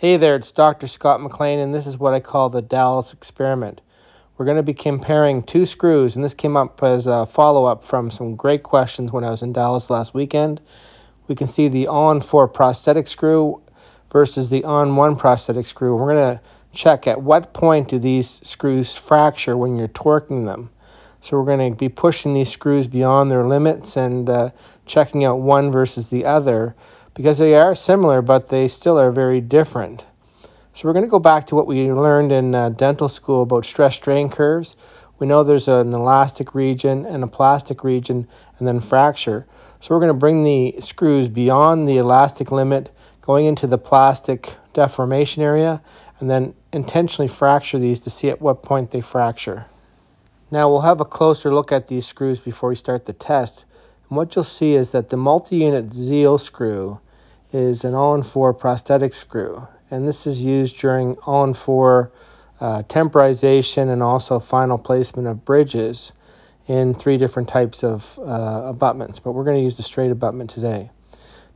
Hey there, it's Dr. Scott MacLean, and this is what I call the Dallas Experiment. We're going to be comparing two screws, and this came up as a follow-up from some great questions when I was in Dallas last weekend. We can see the All-on-4 prosthetic screw versus the On1 prosthetic screw. We're going to check at what point do these screws fracture when you're torquing them. So we're going to be pushing these screws beyond their limits and checking out one versus the other, because they are similar, but they still are very different. So we're going to go back to what we learned in dental school about stress-strain curves. We know there's an elastic region and a plastic region, and then fracture. So we're going to bring the screws beyond the elastic limit, going into the plastic deformation area, and then intentionally fracture these to see at what point they fracture. Now we'll have a closer look at these screws before we start the test. And what you'll see is that the multi-unit Zeal screw is an All-on-4 prosthetic screw, and this is used during All-on-4 temporization and also final placement of bridges in three different types of abutments, but we're going to use the straight abutment today.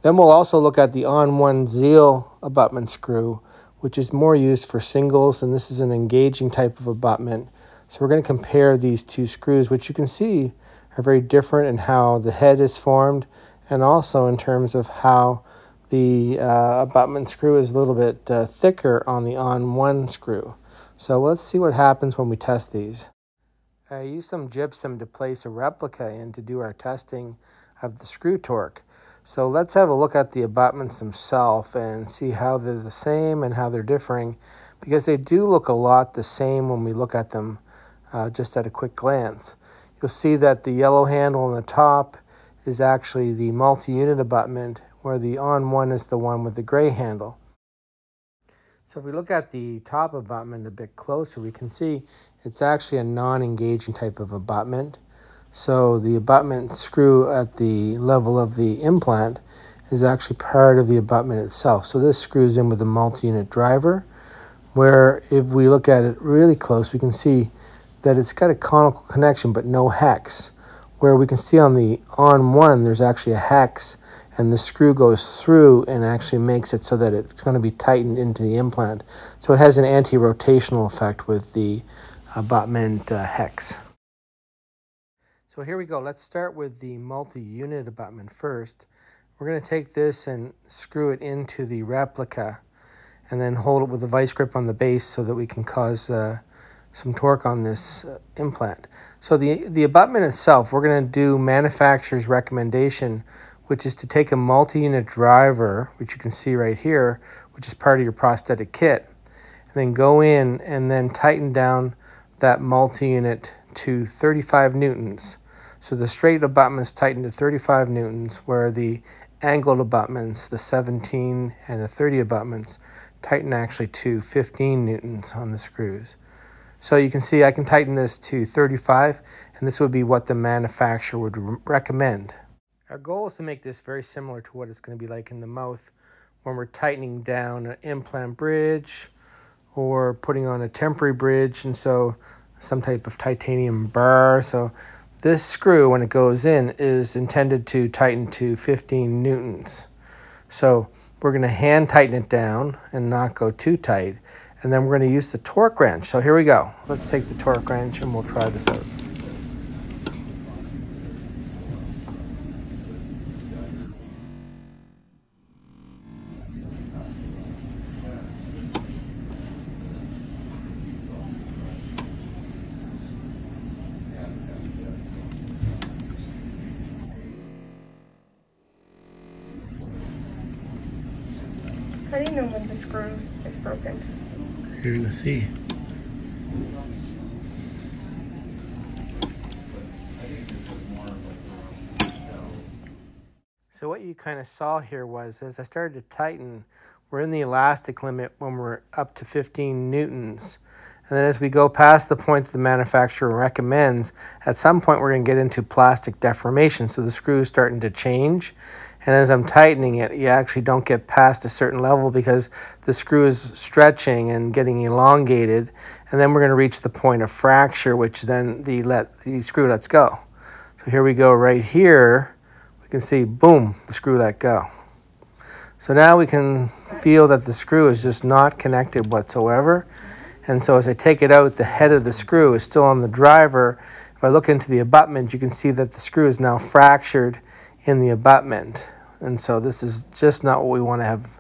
Then we'll also look at the On1 Zeal abutment screw, which is more used for singles, and this is an engaging type of abutment. So we're going to compare these two screws, which you can see are very different in how the head is formed, and also in terms of how the abutment screw is a little bit thicker on the On1 screw. So let's see what happens when we test these. I used some gypsum to place a replica in to do our testing of the screw torque. So let's have a look at the abutments themselves and see how they're the same and how they're differing, because they do look a lot the same when we look at them just at a quick glance. You'll see that the yellow handle on the top is actually the multi-unit abutment, where the On1 is the one with the gray handle. So if we look at the top abutment a bit closer, we can see it's actually a non-engaging type of abutment. So the abutment screw at the level of the implant is actually part of the abutment itself. So this screws in with a multi-unit driver, where if we look at it really close, we can see that it's got a conical connection but no hex, where we can see on the On1 there's actually a hex, and the screw goes through and actually makes it so that it's going to be tightened into the implant. So it has an anti-rotational effect with the abutment hex. So here we go. Let's start with the multi-unit abutment first. We're going to take this and screw it into the replica, and then hold it with a vice grip on the base so that we can cause some torque on this implant. So the abutment itself, we're going to do manufacturer's recommendation, which is to take a multi-unit driver, which you can see right here, which is part of your prosthetic kit, and then go in and then tighten down that multi-unit to 35 newtons. So the straight abutments tighten to 35 newtons, where the angled abutments, the 17 and the 30 abutments, tighten actually to 15 newtons on the screws. So you can see I can tighten this to 35, and this would be what the manufacturer would recommend. Our goal is to make this very similar to what it's going to be like in the mouth when we're tightening down an implant bridge or putting on a temporary bridge, and so some type of titanium bar. So this screw, when it goes in, is intended to tighten to 15 newtons. So we're going to hand tighten it down and not go too tight. And then we're going to use the torque wrench. So here we go. Let's take the torque wrench and we'll try this out. How do you know when the screw is broken? You're gonna see. So what you kind of saw here was, as I started to tighten, we're in the elastic limit when we're up to 15 newtons. And then as we go past the point that the manufacturer recommends, at some point we're gonna get into plastic deformation. So the screw is starting to change. And as I'm tightening it, you actually don't get past a certain level because the screw is stretching and getting elongated. And then we're going to reach the point of fracture, which then the screw lets go. So here we go right here. We can see, boom, the screw let go. So now we can feel that the screw is just not connected whatsoever. And so as I take it out, the head of the screw is still on the driver. If I look into the abutment, you can see that the screw is now fractured in the abutment. And so this is just not what we want to have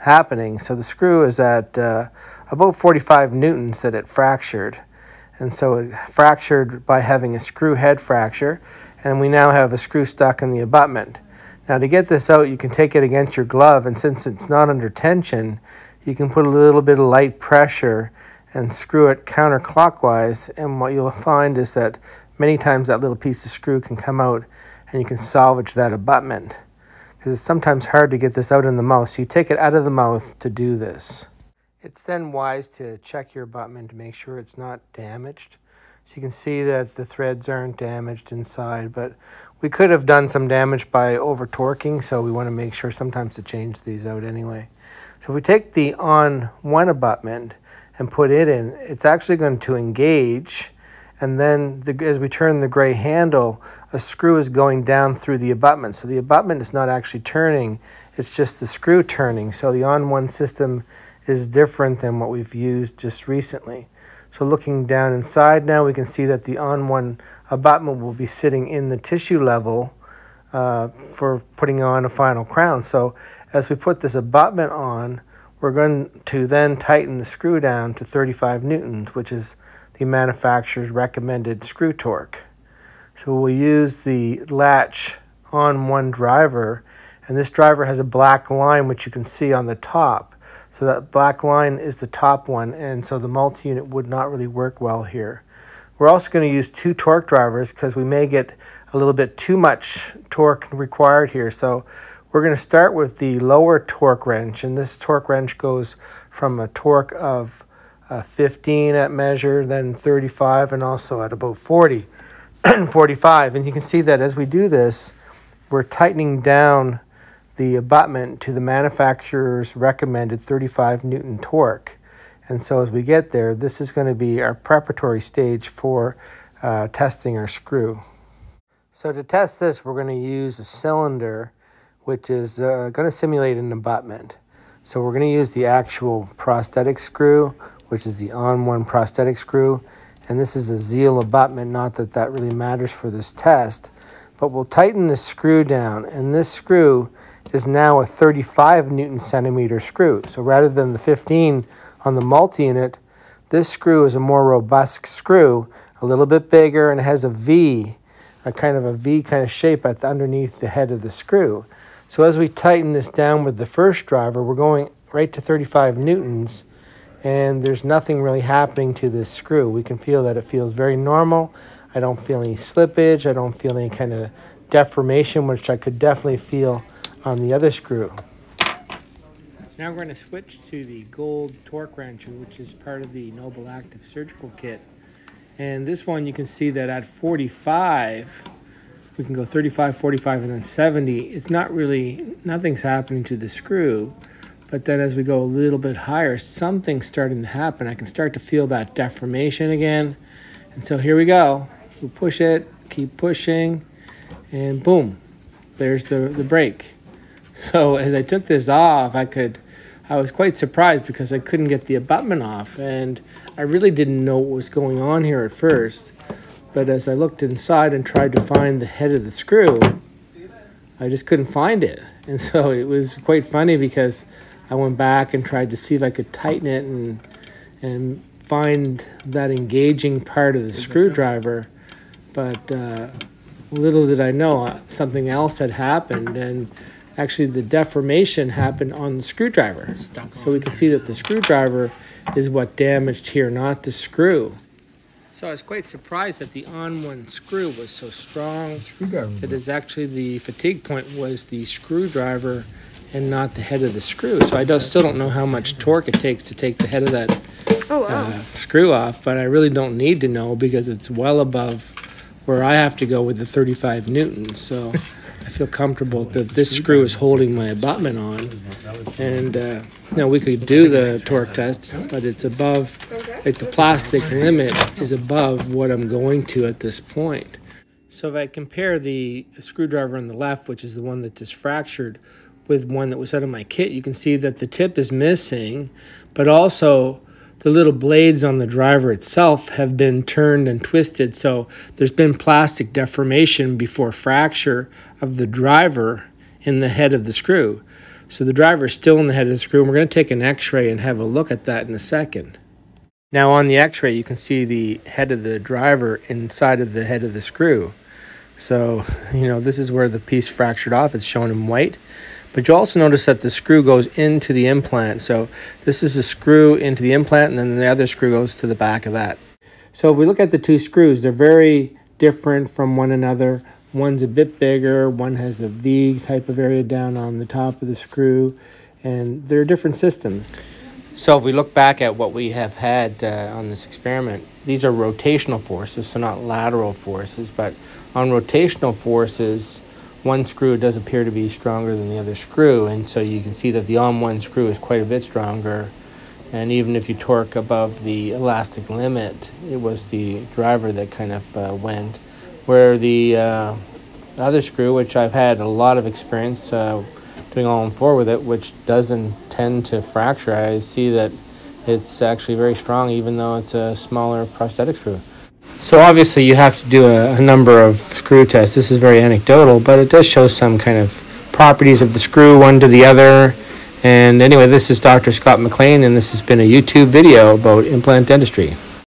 happening. So the screw is at about 45 newtons that it fractured. And so it fractured by having a screw head fracture. And we now have a screw stuck in the abutment. Now to get this out, you can take it against your glove, and since it's not under tension, you can put a little bit of light pressure and screw it counterclockwise, and what you'll find is that many times that little piece of screw can come out and you can salvage that abutment, because it's sometimes hard to get this out in the mouth, so you take it out of the mouth to do this. It's then wise to check your abutment to make sure it's not damaged. So you can see that the threads aren't damaged inside, but we could have done some damage by over-torquing, so we want to make sure sometimes to change these out anyway. So if we take the ON1 abutment and put it in, it's actually going to engage, and then as we turn the gray handle, a screw is going down through the abutment. So the abutment is not actually turning, it's just the screw turning. So the ON1 system is different than what we've used just recently. So looking down inside now, we can see that the ON1 abutment will be sitting in the tissue level for putting on a final crown. So as we put this abutment on, we're going to then tighten the screw down to 35 newtons, which is the manufacturer's recommended screw torque. So we'll use the latch ON1 driver, and this driver has a black line which you can see on the top. So that black line is the top one, and so the multi-unit would not really work well here. We're also going to use two torque drivers because we may get a little bit too much torque required here. So we're going to start with the lower torque wrench, and this torque wrench goes from a torque of 15 at measure, then 35, and also at about 40 and 45. And you can see that as we do this, we're tightening down the abutment to the manufacturer's recommended 35 newton torque. And so as we get there, this is going to be our preparatory stage for testing our screw. So to test this, we're going to use a cylinder which is going to simulate an abutment. So we're going to use the actual prosthetic screw, which is the ON1 prosthetic screw, and this is a Zeal abutment, not that that really matters for this test, but we'll tighten the screw down, and this screw is now a 35 newton centimeter screw. So rather than the 15 on the multi-unit, this screw is a more robust screw, a little bit bigger, and it has a kind of V shape at the underneath the head of the screw. So as we tighten this down with the first driver, we're going right to 35 newtons, and there's nothing really happening to this screw. We can feel that it feels very normal. I don't feel any slippage. I don't feel any kind of deformation, which I could definitely feel on the other screw. Now we're going to switch to the gold torque wrench, which is part of the Nobel Active surgical kit. And this one, you can see that at 45, we can go 35, 45, and then 70. It's not really, nothing's happening to the screw. But then as we go a little bit higher, something's starting to happen. I can start to feel that deformation again. And so here we go. We'll push it, keep pushing, and boom, there's the brake. So as I took this off, I was quite surprised because I couldn't get the abutment off, and I really didn't know what was going on here at first. But as I looked inside and tried to find the head of the screw, I just couldn't find it. And so it was quite funny because I went back and tried to see if I could tighten it and find that engaging part of the screwdriver. But little did I know, something else had happened, and actually the deformation happened on the screwdriver. So we can see that the screwdriver is what damaged here, not the screw. So I was quite surprised that the ON1 screw was so strong. That is actually the fatigue point was the screwdriver and not the head of the screw. So I still don't know how much torque it takes to take the head of that screw off, but I really don't need to know because it's well above where I have to go with the 35 newtons. So I feel comfortable that this screw is holding my abutment on, and now we could do the torque test, but it's above, like the plastic limit is above what I'm going to at this point. So if I compare the screwdriver on the left, which is the one that just fractured, with one that was out of my kit, you can see that the tip is missing, but also the little blades on the driver itself have been turned and twisted, so there's been plastic deformation before fracture of the driver in the head of the screw. So the driver is still in the head of the screw, and we're going to take an x-ray and have a look at that in a second. Now on the x-ray, you can see the head of the driver inside of the head of the screw. So, you know, this is where the piece fractured off. It's shown in white. But you'll also notice that the screw goes into the implant. So this is the screw into the implant, and then the other screw goes to the back of that. So if we look at the two screws, they're very different from one another. One's a bit bigger, one has a V type of area down on the top of the screw, and they're different systems. So if we look back at what we have had on this experiment, these are rotational forces, so not lateral forces, but on rotational forces, one screw does appear to be stronger than the other screw, and so you can see that the ON1 screw is quite a bit stronger, and even if you torque above the elastic limit, it was the driver that kind of went, where the other screw, which I've had a lot of experience doing All-on-4 with it, which doesn't tend to fracture. I see that it's actually very strong, even though it's a smaller prosthetic screw. So obviously you have to do a number of screw tests. This is very anecdotal, but it does show some kind of properties of the screw, one to the other. And anyway, this is Dr. Scott MacLean, and this has been a YouTube video about implant dentistry.